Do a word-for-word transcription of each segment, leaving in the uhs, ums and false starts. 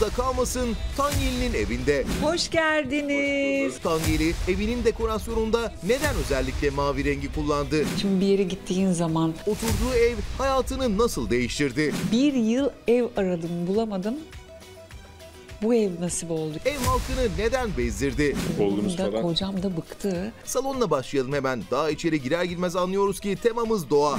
da kalmasın, Tanyeli'nin evinde. Hoş geldiniz. Tanyeli evinin dekorasyonunda neden özellikle mavi rengi kullandı? Şimdi bir yere gittiğin zaman... Oturduğu ev hayatını nasıl değiştirdi? Bir yıl ev aradım, bulamadım. Bu ev nasip oldu. Ev halkını neden bezdirdi? Olduğumuz kadar. Kocam da bıktı. Salonla başlayalım hemen. Daha içeri girer girmez anlıyoruz ki temamız doğa.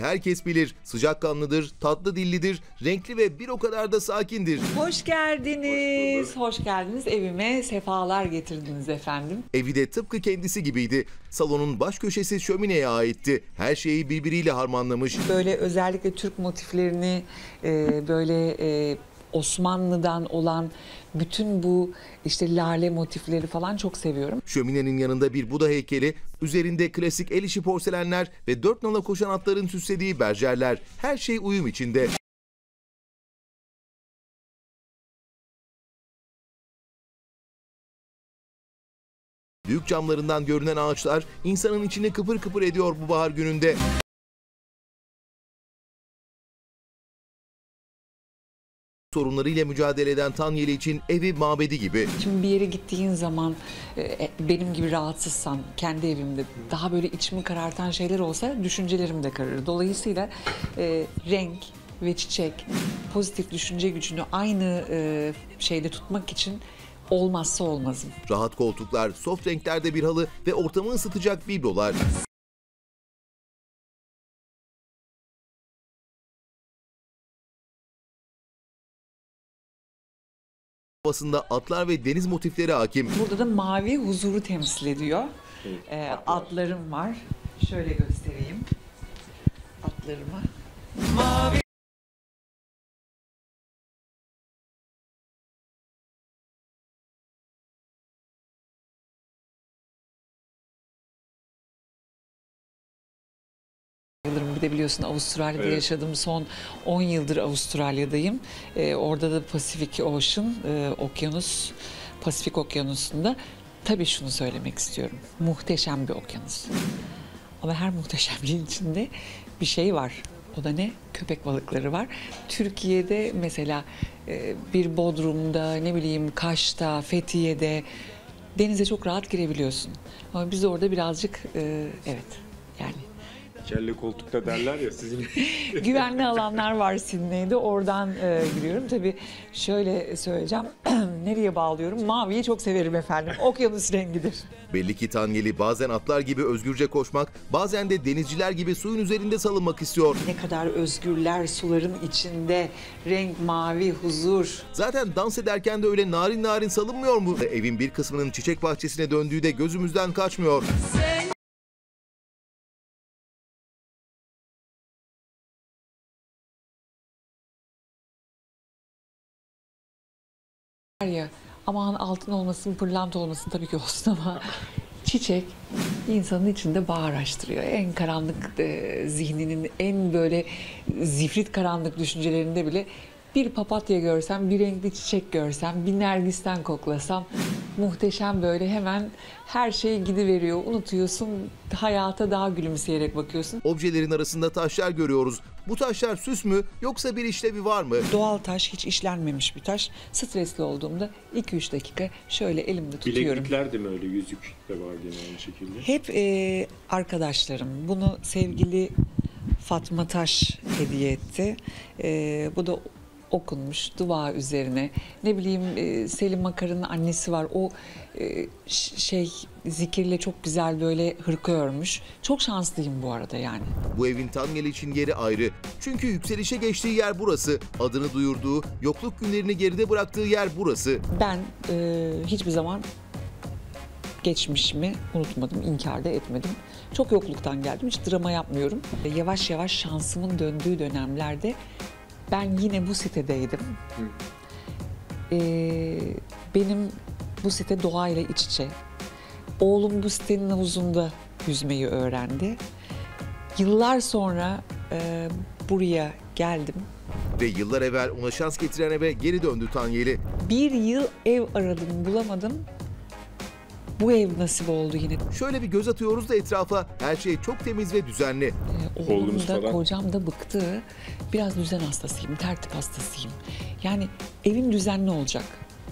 Herkes bilir. Sıcakkanlıdır, tatlı dillidir, renkli ve bir o kadar da sakindir. Hoş geldiniz. Hoş, Hoş geldiniz. Evime sefalar getirdiniz efendim. Evi de tıpkı kendisi gibiydi. Salonun baş köşesi şömineye aitti. Her şeyi birbiriyle harmanlamış. Böyle özellikle Türk motiflerini e, böyle e, Osmanlı'dan olan bütün bu işte lale motifleri falan çok seviyorum. Şöminenin yanında bir Buda heykeli, üzerinde klasik el işi porselenler ve dört nala koşan atların süslediği berjerler. Her şey uyum içinde. Büyük camlarından görünen ağaçlar insanın içini kıpır kıpır ediyor bu bahar gününde. Sorunlarıyla mücadele eden Tanyeli için evi mabedi gibi. Şimdi bir yere gittiğin zaman benim gibi rahatsızsam kendi evimde daha böyle içimi karartan şeyler olsa düşüncelerim de kararır. Dolayısıyla e, renk ve çiçek, pozitif düşünce gücünü aynı e, şeyde tutmak için olmazsa olmazım. Rahat koltuklar, soft renklerde bir halı ve ortamı ısıtacak biblolar. Havasında atlar ve deniz motifleri hakim. Burada da mavi huzuru temsil ediyor. Ee, atlarım var. Şöyle göstereyim atlarımı. Mavi. Bir de biliyorsun Avustralya'da evet. yaşadım. Son on yıldır Avustralya'dayım. Ee, orada da Pacific Ocean, e, okyanus, Pasifik Okyanusu'nda. Tabii şunu söylemek istiyorum. Muhteşem bir okyanus. Ama her muhteşemliğin içinde bir şey var. O da ne? Köpek balıkları var. Türkiye'de mesela e, bir Bodrum'da, ne bileyim Kaş'ta, Fethiye'de denize çok rahat girebiliyorsun. Ama biz orada birazcık e, evet yani kelle koltukta derler ya sizin. Güvenli alanlar var Sydney'de. Oradan e, giriyorum. Tabii şöyle söyleyeceğim. Nereye bağlıyorum? Maviyi çok severim efendim. Okyanus rengidir. Belli ki Tanyeli bazen atlar gibi özgürce koşmak, bazen de denizciler gibi suyun üzerinde salınmak istiyor. Ne kadar özgürler suların içinde. Renk, mavi, huzur. Zaten dans ederken de öyle narin narin salınmıyor mu? Evin bir kısmının çiçek bahçesine döndüğü de gözümüzden kaçmıyor. Ya, aman altın olmasın, pırlanta olmasın, tabii ki olsun ama çiçek insanın içinde bağ araştırıyor. En karanlık e, zihninin en böyle zifrit karanlık düşüncelerinde bile bir papatya görsem, bir renkli çiçek görsem, bir nergisten koklasam muhteşem böyle hemen her şey gidiveriyor, unutuyorsun, hayata daha gülümseyerek bakıyorsun. Objelerin arasında taşlar görüyoruz. Bu taşlar süs mü yoksa bir işlevi var mı? Doğal taş, hiç işlenmemiş bir taş. Stresli olduğumda iki üç dakika şöyle elimde tutuyorum. Bileklikler de mi öyle, yüzük de var genel şekilde? Hep e, arkadaşlarım. Bunu sevgili Fatma Taş hediye etti. E, bu da okunmuş dua üzerine. Ne bileyim e, Selim Akar'ın annesi var. O e, şey zikirle çok güzel böyle hırka örmüş. Çok şanslıyım bu arada yani. Bu evin Tanyeli için yeri ayrı. Çünkü yükselişe geçtiği yer burası. Adını duyurduğu, yokluk günlerini geride bıraktığı yer burası. Ben e, hiçbir zaman geçmişimi unutmadım, inkar da etmedim. Çok yokluktan geldim, hiç drama yapmıyorum. Yavaş yavaş şansımın döndüğü dönemlerde ben yine bu sitedeydim. Ee, benim bu site doğayla iç içe. Oğlum bu sitenin havuzunda yüzmeyi öğrendi. Yıllar sonra e, buraya geldim. Ve yıllar evvel ona şans getiren eve geri döndü Tanyeli. Bir yıl ev aradım, bulamadım. bu ev nasip oldu yine. Şöyle bir göz atıyoruz da etrafa, her şey çok temiz ve düzenli. Ee, oğlum da, kocam da bıktı. Biraz düzen hastasıyım, tertip hastasıyım. Yani evim düzenli olacak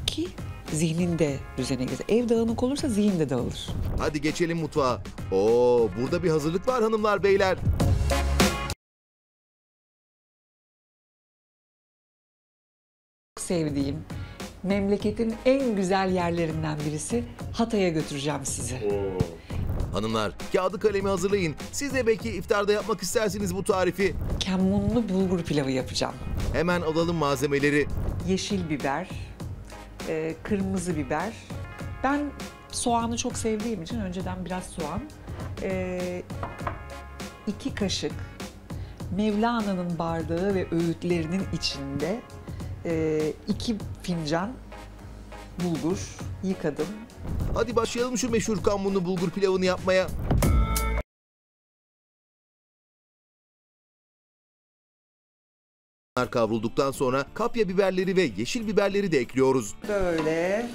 ki zihnin de düzene girse. Ev dağınık olursa zihin de dağılır. Hadi geçelim mutfağa. Oo, burada bir hazırlık var hanımlar, beyler. Sevdiğim, memleketin en güzel yerlerinden birisi, Hatay'a götüreceğim sizi. Oo. Hanımlar, kağıdı kalemi hazırlayın. Siz de belki iftarda yapmak istersiniz bu tarifi. Kemunlu bulgur pilavı yapacağım. Hemen alalım malzemeleri. Yeşil biber, e, kırmızı biber. Ben soğanı çok sevdiğim için önceden biraz soğan, e, iki kaşık Mevlana'nın bardağı ve öğütlerinin içinde Ee, iki fincan bulgur yıkadım. Hadi başlayalım şu meşhur kamyonlu bulgur pilavını yapmaya. Kavrulduktan sonra kapya biberleri ve yeşil biberleri de ekliyoruz. Böyle.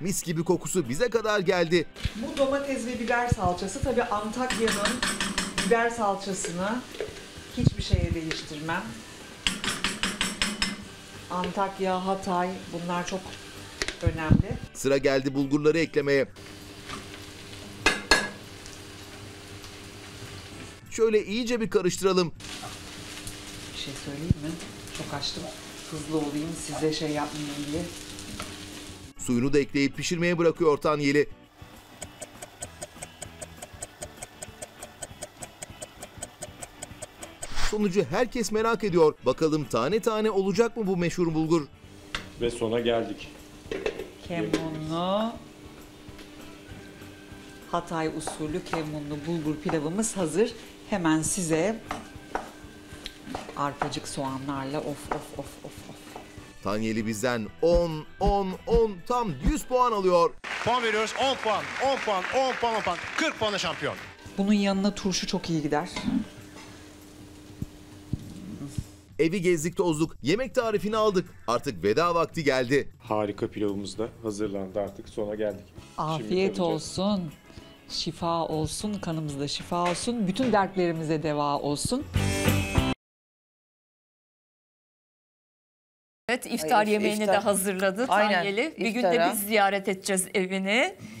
Mis gibi kokusu bize kadar geldi. Bu domates ve biber salçası, tabii Antakya'nın biber salçasını hiçbir şeye değiştirmem. Antakya, Hatay, bunlar çok önemli. Sıra geldi bulgurları eklemeye. Şöyle iyice bir karıştıralım. Bir şey söyleyeyim mi? Çok açtım. Hızlı olayım, size şey yapmayayım diye. Suyunu da ekleyip pişirmeye bırakıyor Tanyeli. Sonucu herkes merak ediyor. Bakalım tane tane olacak mı bu meşhur bulgur? Ve sona geldik. Kemunlu, Hatay usulü kemunlu bulgur pilavımız hazır. Hemen size arpacık soğanlarla of of of of. Tanyeli bizden on, on, on, tam yüz puan alıyor. Puan veriyoruz, on puan, on puan, on puan, on puan, kırk puanla şampiyon. Bunun yanına turşu çok iyi gider. Evi gezdik tozduk, yemek tarifini aldık. Artık veda vakti geldi. Harika pilavımız da hazırlandı, artık sona geldik. Afiyet olsun, şifa olsun, kanımızda şifa olsun, bütün dertlerimize deva olsun. Evet, iftar Ay, yemeğini iftar. de hazırladı Tanyeli. Bir günde biz ziyaret edeceğiz evini.